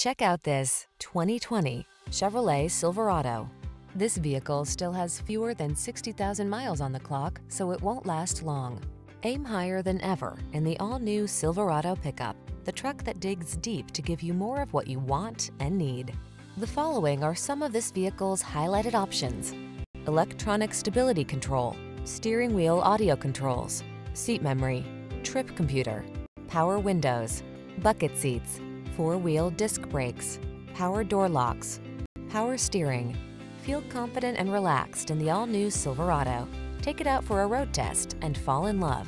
Check out this 2020 Chevrolet Silverado. This vehicle still has fewer than 60,000 miles on the clock, so it won't last long. Aim higher than ever in the all-new Silverado pickup, the truck that digs deep to give you more of what you want and need. The following are some of this vehicle's highlighted options: electronic stability control, steering wheel audio controls, seat memory, trip computer, power windows, bucket seats, four-wheel disc brakes, power door locks, power steering. Feel confident and relaxed in the all-new Silverado. Take it out for a road test and fall in love.